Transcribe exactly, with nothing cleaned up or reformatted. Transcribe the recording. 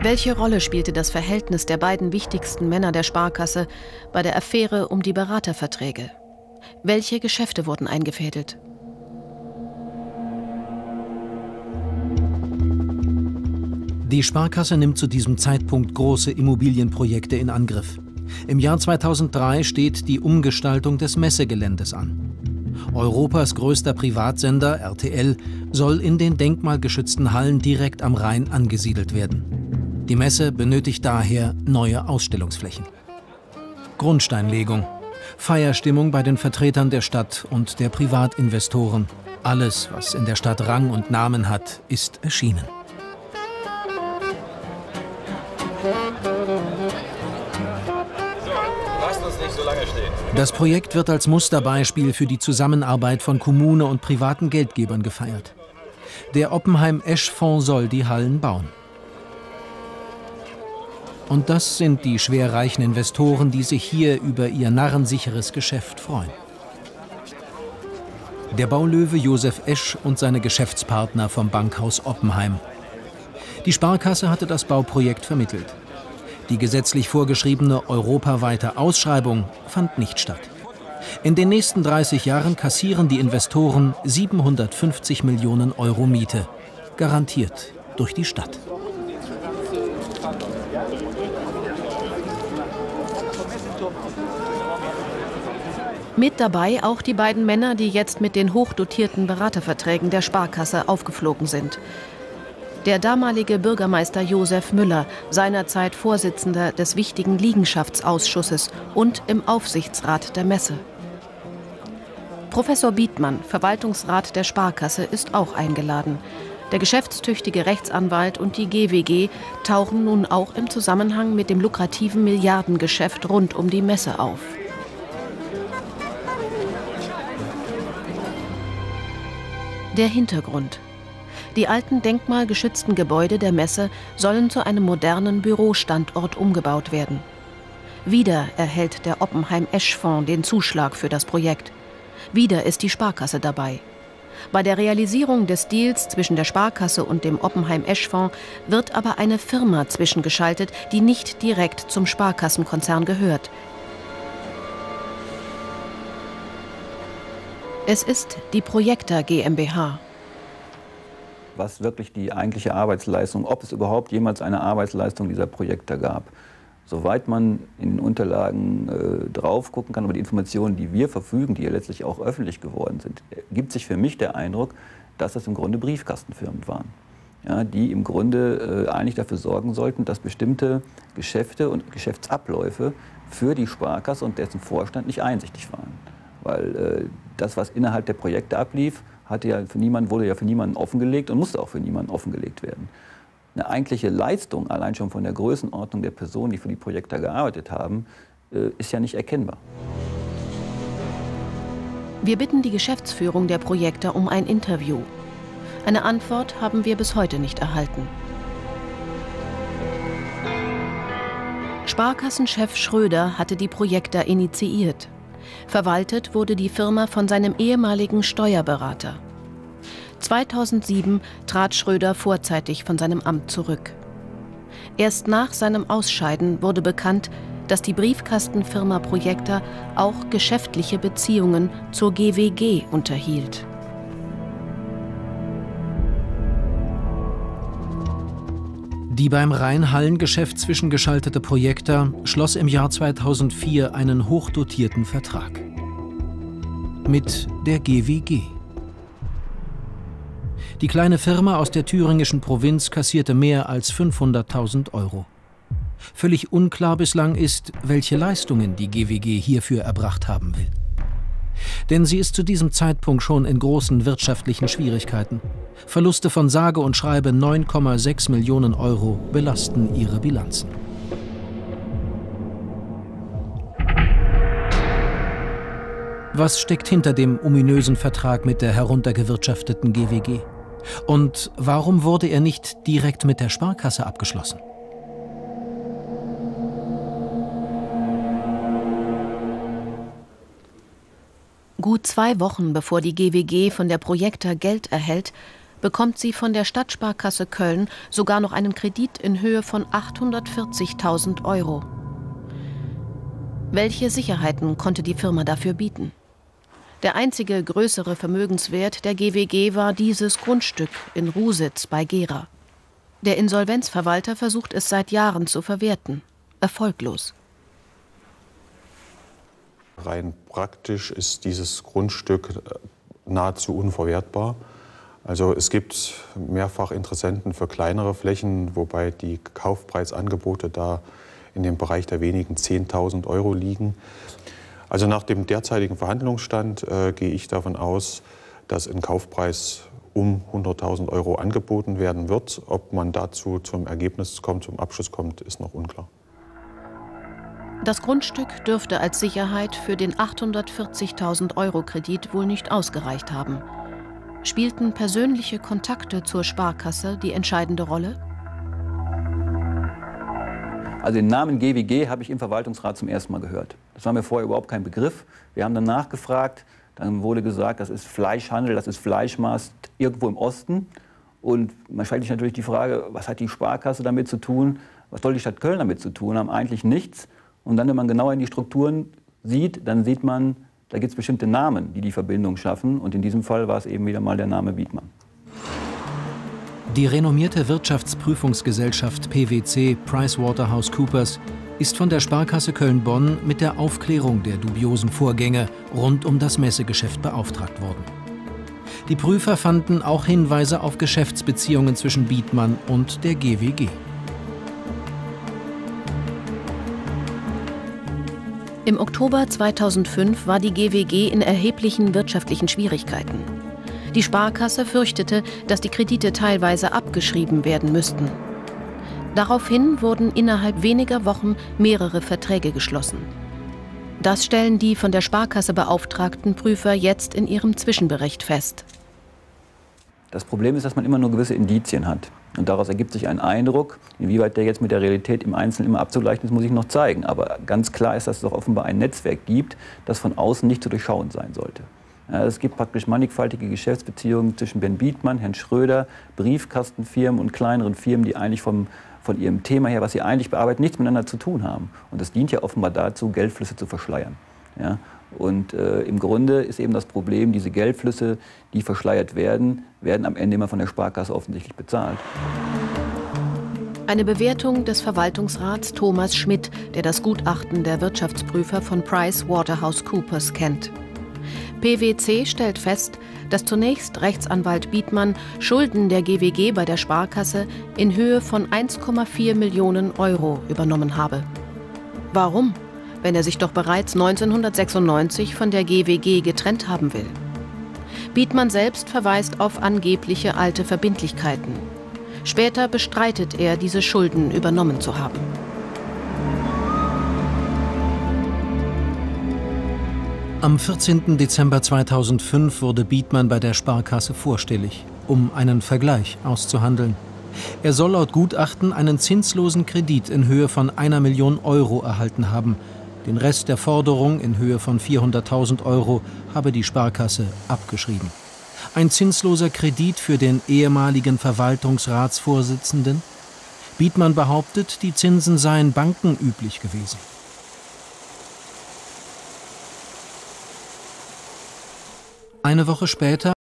Welche Rolle spielte das Verhältnis der beiden wichtigsten Männer der Sparkasse bei der Affäre um die Beraterverträge? Welche Geschäfte wurden eingefädelt? Die Sparkasse nimmt zu diesem Zeitpunkt große Immobilienprojekte in Angriff. Im Jahr zweitausenddrei steht die Umgestaltung des Messegeländes an. Europas größter Privatsender, R T L, soll in den denkmalgeschützten Hallen direkt am Rhein angesiedelt werden. Die Messe benötigt daher neue Ausstellungsflächen. Grundsteinlegung, Feierstimmung bei den Vertretern der Stadt und der Privatinvestoren. Alles, was in der Stadt Rang und Namen hat, ist erschienen. Das Projekt wird als Musterbeispiel für die Zusammenarbeit von Kommune und privaten Geldgebern gefeiert. Der Oppenheim-Esch-Fonds soll die Hallen bauen. Und das sind die schwerreichen Investoren, die sich hier über ihr narrensicheres Geschäft freuen. Der Baulöwe Josef Esch und seine Geschäftspartner vom Bankhaus Oppenheim. Die Sparkasse hatte das Bauprojekt vermittelt. Die gesetzlich vorgeschriebene europaweite Ausschreibung fand nicht statt. In den nächsten dreißig Jahren kassieren die Investoren siebenhundertfünfzig Millionen Euro Miete, garantiert durch die Stadt. Mit dabei auch die beiden Männer, die jetzt mit den hochdotierten Beraterverträgen der Sparkasse aufgeflogen sind. Der damalige Bürgermeister Josef Müller, seinerzeit Vorsitzender des wichtigen Liegenschaftsausschusses und im Aufsichtsrat der Messe. Professor Bietmann, Verwaltungsrat der Sparkasse, ist auch eingeladen. Der geschäftstüchtige Rechtsanwalt und die G W G tauchen nun auch im Zusammenhang mit dem lukrativen Milliardengeschäft rund um die Messe auf. Der Hintergrund. Die alten denkmalgeschützten Gebäude der Messe sollen zu einem modernen Bürostandort umgebaut werden. Wieder erhält der Oppenheim-Esch-Fonds den Zuschlag für das Projekt. Wieder ist die Sparkasse dabei. Bei der Realisierung des Deals zwischen der Sparkasse und dem Oppenheim-Esch-Fonds wird aber eine Firma zwischengeschaltet, die nicht direkt zum Sparkassenkonzern gehört. Es ist die Projekta GmbH. Was wirklich die eigentliche Arbeitsleistung, ob es überhaupt jemals eine Arbeitsleistung dieser Projekte gab. Soweit man in den Unterlagen äh, drauf gucken kann, aber die Informationen, die wir verfügen, die ja letztlich auch öffentlich geworden sind, gibt sich für mich der Eindruck, dass das im Grunde Briefkastenfirmen waren, ja, die im Grunde äh, eigentlich dafür sorgen sollten, dass bestimmte Geschäfte und Geschäftsabläufe für die Sparkasse und dessen Vorstand nicht einsichtig waren. Weil äh, das, was innerhalb der Projekte ablief, Hatte ja für niemanden, wurde ja für niemanden offengelegt und musste auch für niemanden offengelegt werden. Eine eigentliche Leistung, allein schon von der Größenordnung der Personen, die für die Projekte gearbeitet haben, ist ja nicht erkennbar. Wir bitten die Geschäftsführung der Projekte um ein Interview. Eine Antwort haben wir bis heute nicht erhalten. Sparkassenchef Schröder hatte die Projekte initiiert. Verwaltet wurde die Firma von seinem ehemaligen Steuerberater. zweitausendsieben trat Schröder vorzeitig von seinem Amt zurück. Erst nach seinem Ausscheiden wurde bekannt, dass die Briefkastenfirma Projekta auch geschäftliche Beziehungen zur G W G unterhielt. Die beim Rhein-Hallen-Geschäft zwischengeschaltete Projekta schloss im Jahr zweitausendvier einen hochdotierten Vertrag mit der G W G. Die kleine Firma aus der thüringischen Provinz kassierte mehr als fünfhunderttausend Euro. Völlig unklar bislang ist, welche Leistungen die G W G hierfür erbracht haben will. Denn sie ist zu diesem Zeitpunkt schon in großen wirtschaftlichen Schwierigkeiten. Verluste von sage und schreibe neun Komma sechs Millionen Euro belasten ihre Bilanzen. Was steckt hinter dem ominösen Vertrag mit der heruntergewirtschafteten G W G? Und warum wurde er nicht direkt mit der Sparkasse abgeschlossen? Gut zwei Wochen bevor die G W G von der Projekta Geld erhält, bekommt sie von der Stadtsparkasse Köln sogar noch einen Kredit in Höhe von achthundertvierzigtausend Euro. Welche Sicherheiten konnte die Firma dafür bieten? Der einzige größere Vermögenswert der G W G war dieses Grundstück in Rusitz bei Gera. Der Insolvenzverwalter versucht es seit Jahren zu verwerten. Erfolglos. Rein praktisch ist dieses Grundstück nahezu unverwertbar. Also es gibt mehrfach Interessenten für kleinere Flächen, wobei die Kaufpreisangebote da in dem Bereich der wenigen zehntausend Euro liegen. Also nach dem derzeitigen Verhandlungsstand äh, gehe ich davon aus, dass ein Kaufpreis um hunderttausend Euro angeboten werden wird. Ob man dazu zum Ergebnis kommt, zum Abschluss kommt, ist noch unklar. Das Grundstück dürfte als Sicherheit für den achthundertvierzigtausend Euro Kredit wohl nicht ausgereicht haben. Spielten persönliche Kontakte zur Sparkasse die entscheidende Rolle? Also den Namen G W G habe ich im Verwaltungsrat zum ersten Mal gehört. Das war mir vorher überhaupt kein Begriff. Wir haben dann nachgefragt, dann wurde gesagt, das ist Fleischhandel, das ist Fleischmarkt irgendwo im Osten. Und man stellt sich natürlich die Frage, was hat die Sparkasse damit zu tun? Was soll die Stadt Köln damit zu tun haben? Eigentlich nichts. Und dann, wenn man genauer in die Strukturen sieht, dann sieht man, da gibt es bestimmte Namen, die die Verbindung schaffen. Und in diesem Fall war es eben wieder mal der Name Bietmann. Die renommierte Wirtschaftsprüfungsgesellschaft P W C PricewaterhouseCoopers ist von der Sparkasse Köln-Bonn mit der Aufklärung der dubiosen Vorgänge rund um das Messegeschäft beauftragt worden. Die Prüfer fanden auch Hinweise auf Geschäftsbeziehungen zwischen Bietmann und der G W G. Im Oktober zweitausendfünf war die G W G in erheblichen wirtschaftlichen Schwierigkeiten. Die Sparkasse fürchtete, dass die Kredite teilweise abgeschrieben werden müssten. Daraufhin wurden innerhalb weniger Wochen mehrere Verträge geschlossen. Das stellen die von der Sparkasse beauftragten Prüfer jetzt in ihrem Zwischenbericht fest. Das Problem ist, dass man immer nur gewisse Indizien hat. Und daraus ergibt sich ein Eindruck. Inwieweit der jetzt mit der Realität im Einzelnen immer abzugleichen ist, muss ich noch zeigen. Aber ganz klar ist, dass es doch offenbar ein Netzwerk gibt, das von außen nicht zu durchschauen sein sollte. Es gibt praktisch mannigfaltige Geschäftsbeziehungen zwischen Ben Bietmann, Herrn Schröder, Briefkastenfirmen und kleineren Firmen, die eigentlich vom, von ihrem Thema her, was sie eigentlich bearbeiten, nichts miteinander zu tun haben. Und das dient ja offenbar dazu, Geldflüsse zu verschleiern. Ja? Und äh, im Grunde ist eben das Problem, diese Geldflüsse, die verschleiert werden, werden am Ende immer von der Sparkasse offensichtlich bezahlt. Eine Bewertung des Verwaltungsrats Thomas Schmidt, der das Gutachten der Wirtschaftsprüfer von PricewaterhouseCoopers kennt. P W C stellt fest, dass zunächst Rechtsanwalt Bietmann Schulden der G W G bei der Sparkasse in Höhe von eins Komma vier Millionen Euro übernommen habe. Warum, wenn er sich doch bereits neunzehnhundertsechsundneunzig von der G W G getrennt haben will? Bietmann selbst verweist auf angebliche alte Verbindlichkeiten. Später bestreitet er, diese Schulden übernommen zu haben. Am vierzehnten Dezember zweitausendfünf wurde Bietmann bei der Sparkasse vorstellig, um einen Vergleich auszuhandeln. Er soll laut Gutachten einen zinslosen Kredit in Höhe von einer Million Euro erhalten haben. Den Rest der Forderung in Höhe von vierhunderttausend Euro habe die Sparkasse abgeschrieben. Ein zinsloser Kredit für den ehemaligen Verwaltungsratsvorsitzenden? Bietmann behauptet, die Zinsen seien bankenüblich gewesen. Eine Woche später